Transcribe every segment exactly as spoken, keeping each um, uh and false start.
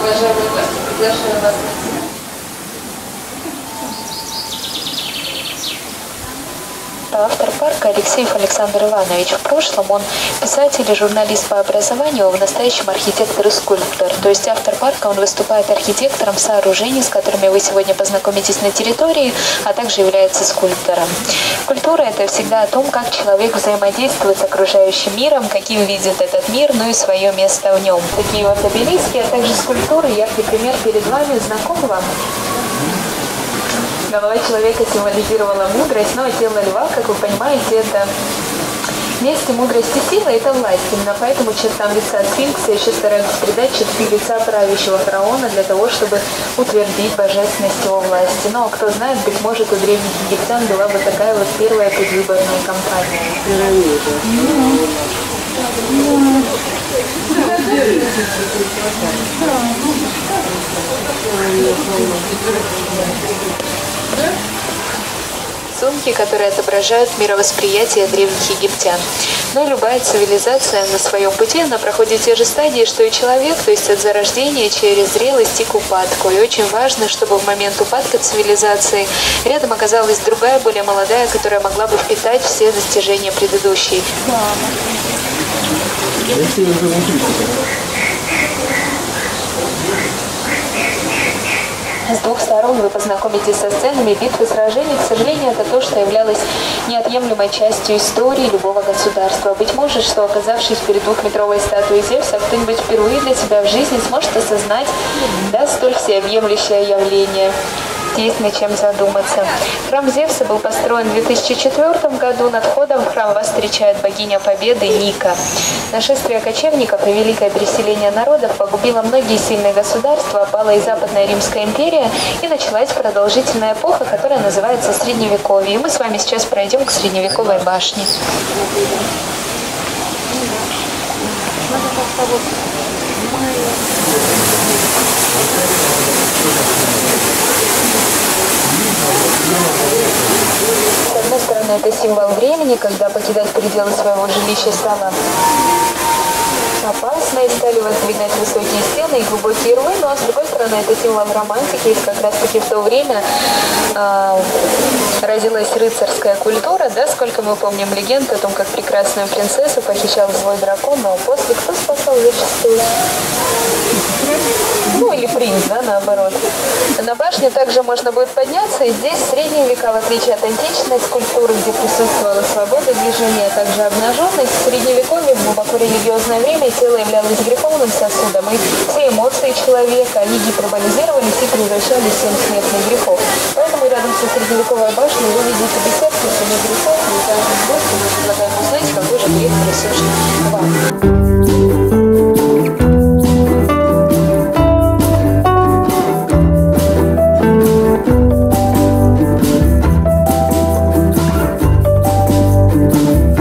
Уважаемые гости, приглашаю вас на себя. Автор парка Алексеев Александр Иванович. В прошлом он писатель и журналист по образованию, в настоящем архитектор и скульптор. То есть автор парка, он выступает архитектором сооружений, с которыми вы сегодня познакомитесь на территории, а также является скульптором. Культура – это всегда о том, как человек взаимодействует с окружающим миром, каким видит этот мир, ну и свое место в нем. Такие вот обелиски, а также скульптуры, яркий пример перед вами, знаком вам? Голова человека символизировала мудрость, но тело льва, как вы понимаете, это вместе мудрости сила, это власть. Именно поэтому чертам лица сфинкса еще стараются придать черты лица правящего фараона для того, чтобы утвердить божественность его власти. Но кто знает, быть может, у древних египтян была бы такая вот первая предвыборная кампания. Сумки, которые отображают мировосприятие древних египтян. Но любая цивилизация на своем пути, она проходит те же стадии, что и человек, то есть от зарождения через зрелость и к упадку. И очень важно, чтобы в момент упадка цивилизации рядом оказалась другая, более молодая, которая могла бы впитать все достижения предыдущей. С двух сторон вы познакомитесь со сценами битвы, сражений. К сожалению, это то, что являлось неотъемлемой частью истории любого государства. Быть может, что, оказавшись перед двухметровой статуей Зевса, кто-нибудь впервые для себя в жизни сможет осознать, да, столь всеобъемлющее явление. Есть над чем задуматься. Храм Зевса был построен в две тысячи четвёртом году. Над входом в храм вас встречает богиня Победы Ника. Нашествие кочевников и великое переселение народов погубило многие сильные государства, пала и Западная Римская империя, и началась продолжительная эпоха, которая называется Средневековье. И мы с вами сейчас пройдем к Средневековой башне. С одной стороны, это символ времени, когда покидать пределы своего жилища стало опасно, и стали воздвигать высокие стены и глубокие рвы, но с другой стороны, это символ романтики, и как раз таки в то время э, родилась рыцарская культура, да, сколько мы помним легенд о том, как прекрасную принцессу похищал злой дракон, но после кто спасал зачастую? Ну, или принц, да, наоборот. На башню также можно будет подняться, и здесь в средние века, в отличие от античной скульптуры, где присутствовала свобода движения, а также обнаженность, в средневековье, в глубоко религиозное время, тело являлось греховным сосудом, и все эмоции человека, они гиперболизировались и превращались в семь смертных грехов. Поэтому рядом со средневековой башней вы видите беседки семи грехов, и каждый год мы предлагаем узнать, какой же грех присущий вам. Thank you.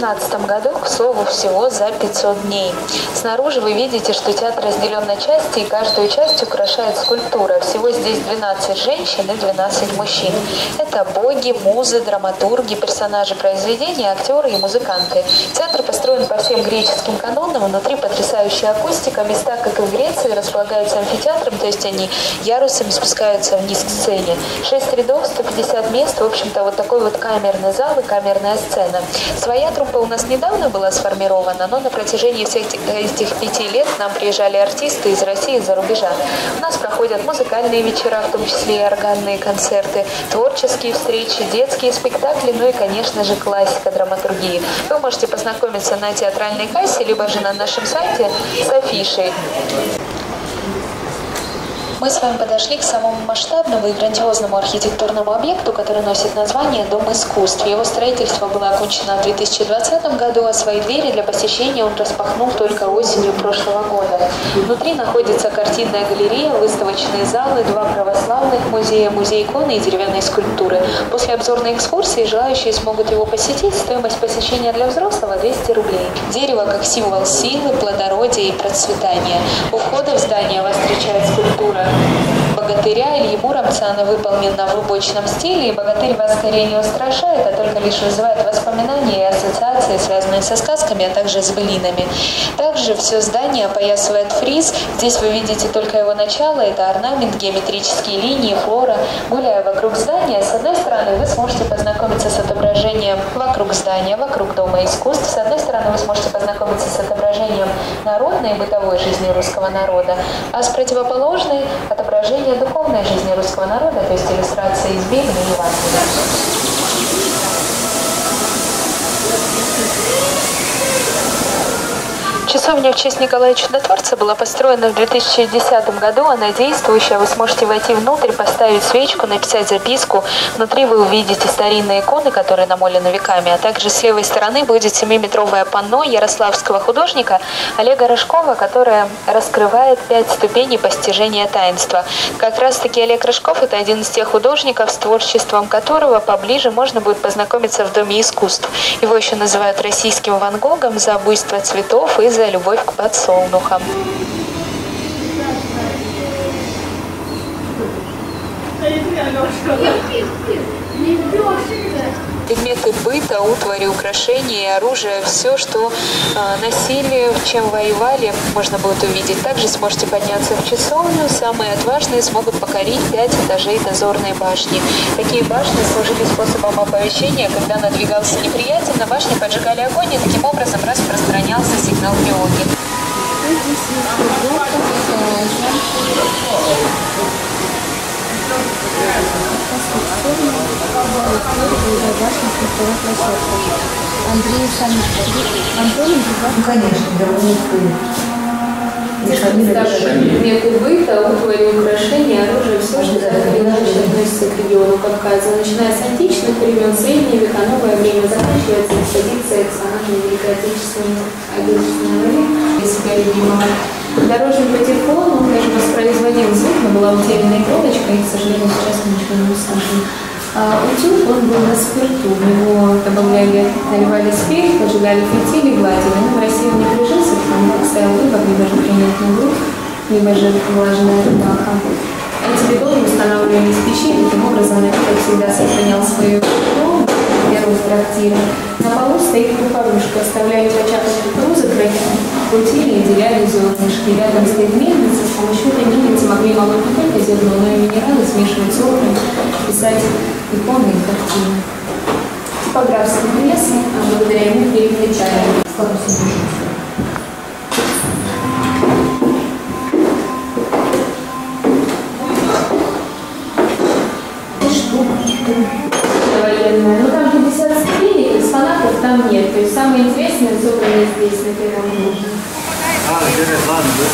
семнадцатом году, к слову, всего за пятьсот дней. Снаружи вы видите, что театр разделен на части, и каждую часть украшает скульптура. Всего здесь двенадцать женщин и двенадцать мужчин. Это боги, музы, драматурги, персонажи произведения, актеры и музыканты. Театр построен по всем греческим канонам, внутри потрясающая акустика, места, как и в Греции, располагаются амфитеатром, то есть они ярусами спускаются вниз к сцене. шесть рядов, сто пятьдесят мест, в общем-то, вот такой вот камерный зал и камерная сцена. Своя труппа у нас недавно была сформирована, но на протяжении всех этих пяти лет к нам приезжали артисты из России и за рубежа. У нас проходят музыкальные вечера, в том числе и органные концерты, творческие встречи, детские спектакли, ну и, конечно же, классика драматургии. Вы можете познакомиться на театральной кассе, либо же на нашем сайте с афишей. Мы с вами подошли к самому масштабному и грандиозному архитектурному объекту, который носит название «Дом искусств». Его строительство было окончено в две тысячи двадцатом году, а свои двери для посещения он распахнул только осенью прошлого года. Внутри находится картинная галерея, выставочные залы, два православных музея, музей иконы и деревянной скульптуры. После обзорной экскурсии желающие смогут его посетить. Стоимость посещения для взрослого – двести рублей. Дерево как символ силы, плодородия и процветания. У входа в здание вас встречает скульптура богатыря Ильи Муромца. Она выполнена в рубочном стиле, и богатырь вас скорее не устрашает, а только лишь вызывает воспоминания и ассоциации, связанные со сказками, а также с былинами. Также все здание опоясывает фриз. Здесь вы видите только его начало. Это орнамент, геометрические линии, флора. Гуляя вокруг здания, с одной стороны вы сможете познакомиться с отображением вокруг здания, вокруг Дома искусств. С одной стороны вы сможете познакомиться с отображением народной и бытовой жизни русского народа, а с противоположной – отображение духовной жизни русского народа, то есть иллюстрации из Библии и Евангелия. Часовня в честь Николая Чудотворца была построена в две тысячи десятом году. Она действующая. Вы сможете войти внутрь, поставить свечку, написать записку. Внутри вы увидите старинные иконы, которые намолены веками. А также с левой стороны будет семиметровое панно ярославского художника Олега Рожкова, которое раскрывает пять ступеней постижения таинства. Как раз-таки Олег Рожков – это один из тех художников, с творчеством которого поближе можно будет познакомиться в Доме искусств. Его еще называют российским Ван Гогом за буйство цветов и за За любовь к подсолнухам. Предметы быта, утвари, украшения, оружие, все, что э, носили, чем воевали, можно будет увидеть. Также сможете подняться в часовню. Самые отважные смогут покорить пять этажей дозорной башни. Такие башни служили способом оповещения, когда надвигался неприятель, на башне поджигали огонь, и таким образом распространялся сигнал тревоги. Андрей Санников. Конечно, да, предметы быта, утвари, украшения, оружие, все, что так или иначе относится к региону Кавказа. Начиная с античных времен, средние века, новое время, заканчивается экспозиция экспонатами Великой Отечественной войны. Себя любимого. Дорожный патефон, он даже воспроизводил звук, но была утерянная кодочка, и, к сожалению, сейчас мы ничего не услышим. А утюг, он был на спирту, в него добавляли, наливали спирт, поджигали фитили, гладили. Но в России он не прижился, потому как стоял выбор, либо же принять на грудь, либо же влажная рубаха. Эти бетоны устанавливали из печи, таким образом напиток всегда сохранял свою форму. Первый трактир. На полу стоит купорушка, оставляли початок кукурузы, крутили и деляли зернышки. Рядом стоит мельница, с помощью этой мельницы могли молоть не только зерно, но и минералы, смешивать зерна, писать иконы и картины. Типографские прессы, а благодаря ему переключали. Нет, то есть самое интересное собрано здесь, на первом уровне. А, это ладно, да?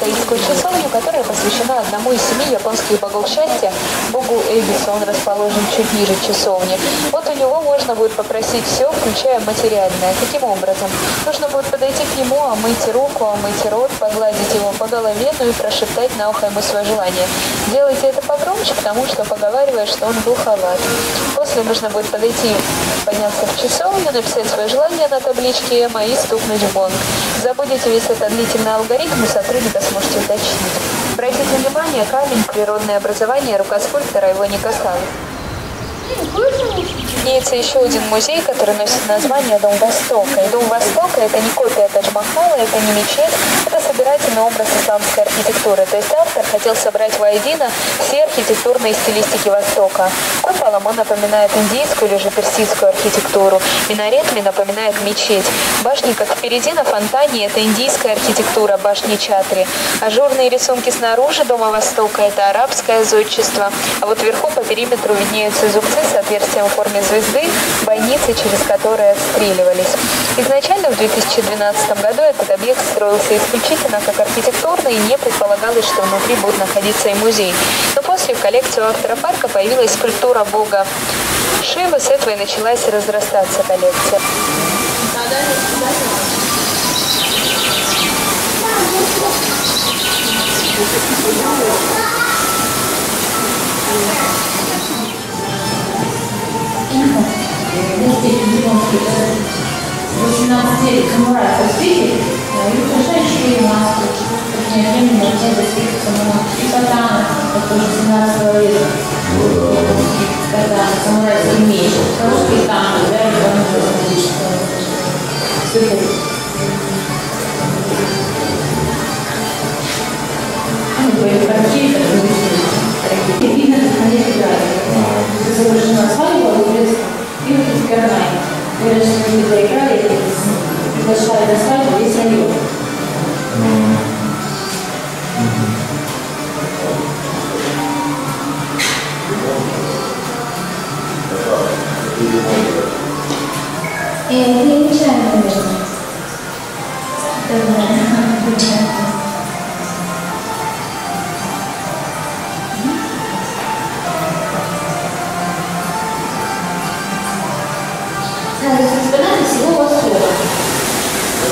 Китайскую часовню, которая посвящена посвящена одному из семи японских богов счастья, богу Эгису. Он расположен чуть ниже часовни. Вот у него можно будет попросить все, включая материальное. Каким образом? Нужно будет подойти к нему, омыть руку, омыть рот, погладить его по голове, ну и прошептать на ухо ему свое желание. Делайте это погромче, потому что поговаривает, что он глуховат. После нужно будет подойти, подняться в часовню, написать свое желание на табличке Эма и стукнуть в гонг. Забудете весь этот длительный алгоритм, и сотрудника сможете уточнить. Обратите внимание, камень, природное образование, рука скульптора его не касалась. Имеется еще один музей, который носит название «Дом Востока». И «Дом Востока» — это не копия Тадж-Махала, это не мечеть, это собирательный образ исламской архитектуры. То есть автор хотел собрать воедино все архитектурные стилистики Востока. Куполом он напоминает индийскую или же персидскую архитектуру. Минаретами напоминает мечеть. Башни, как впереди на фонтане, это индийская архитектура, башни Чатри. Ажурные рисунки снаружи Дома Востока — это арабское зодчество. А вот вверху по периметру виднеются зубцы с отверстием в форме звезды, бойницы, через которые отстреливались. Изначально в две тысячи двенадцатом году этот объект строился исключительно как архитектурный, и не предполагалось, что внутри будет находиться и музей. Но после в коллекцию автора парка появилась скульптура бога Шивы, с этого и началась разрастаться коллекция. восемнадцатилетний самурай Пустыки украшающие маску, как неотъемлемо не достигнут самурай. И катана, который семнадцатого века. Катана, самурайский меч, хорошие танки, да, и там тоже. Ну, были партии, так и везде. Видно, как они играют. Изображена свадьба, и вот из Гарнайна. Мы решили, что мы заиграли, и приглашали на свадьбу весь район. И это не печально, наверное. Давно, печально.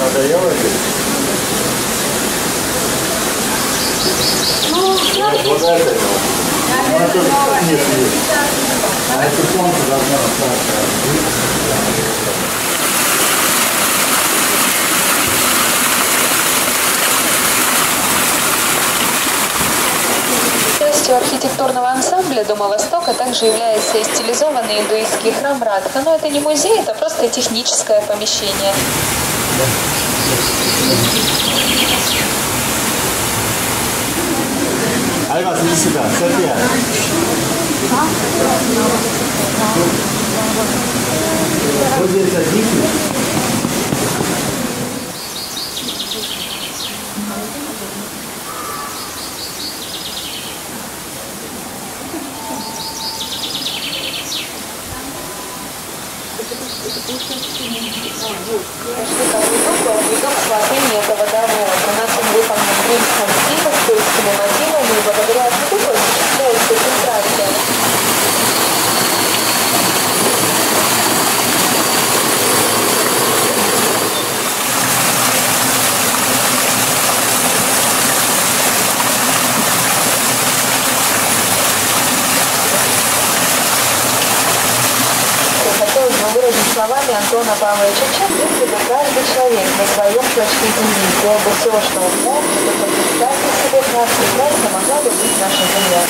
Надоело ли? Ну, я не знаю. А это солнце должно остаться. Архитектурного ансамбля Дома Востока также является и стилизованный индуистский храм Ратко, но это не музей, это просто техническое помещение. Айва, смотри сюда, София. Вот здесь садитесь. Антона Павловича Чехова, каждый человек на своем клочке земли сделал бы все, что он мог, чтобы представить себе нас прекрасно могла бы быть наша земля.